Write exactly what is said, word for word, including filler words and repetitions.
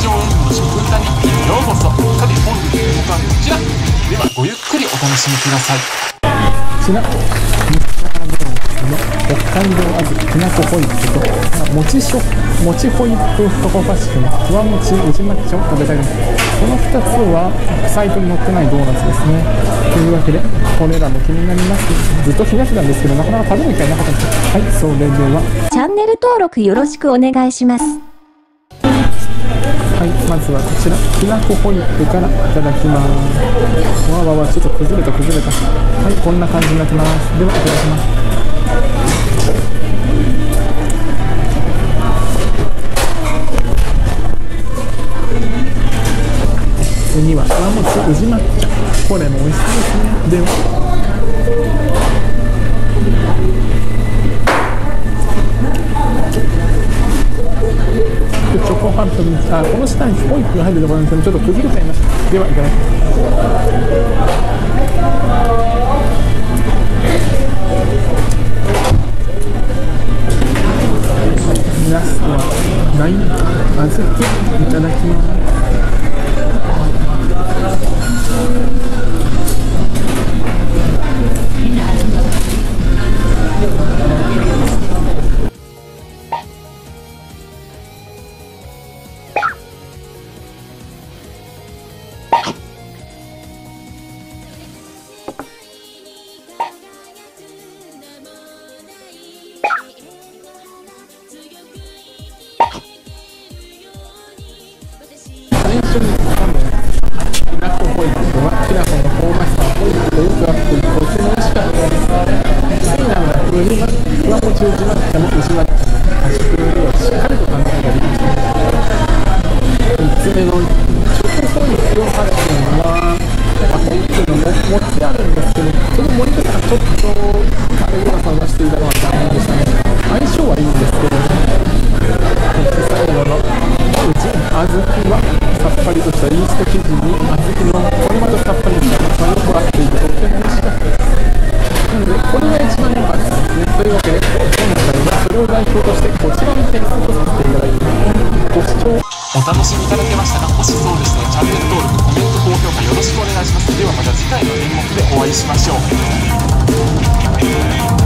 非常演技の食歌にようこそ。カリ本日のご感じゃではごゆっくりお楽しみください。きなこミスタードーナツの北海道小豆きなこホイップともちしょもちホイップふとこかしくのふわもちうちまきちょを食べたいです。このふたつはサイトに載ってないドーナツですね。というわけでこれらも気になります。ずっと冷やしてたんですけどなかなか食べる機会なかったんです。はい、それではチャンネル登録よろしくお願いします。はい、まずはこちらきなこホイップからいただきます。わわわ、ちょっと崩れた崩れた。はい、こんな感じになってます。ではいただきます。次は和もち宇治抹茶、これも美味しいですね。ではチョコハントミツ、あ、この下にホイップが入るところなんですけど、ちょっと崩れちゃいました。ではいただきます。ラストはラインあずきいただきます。一緒に使うのはきなこホイップはきなこの香ばしさをホイップとよく合っていてとても美味しかったです。好きなのはうじまふわもちうじまっちゃもうじまっちゃの味というのをしっかりと感じができました。みっつめのチョコホイップをされているのはホイップのも持ちあるんですけど、その盛り方がちょっとあれぐらい探していたのは残念でしたね。相性はいいんですけど、最後のうじあずきはさっぱりとしたイースト生地に小豆のこれまたさっぱりとした甘さが合っていてとっても美味しかったです。なのでこれが一番良かったですね。というわけで今回はそれを代表としてこちらの点数とさせていただいてご視聴お楽しみいただけましたが、もしそうでしたらチャンネル登録、コメント、高評価よろしくお願いします。ではまた次回の演目でお会いしましょう。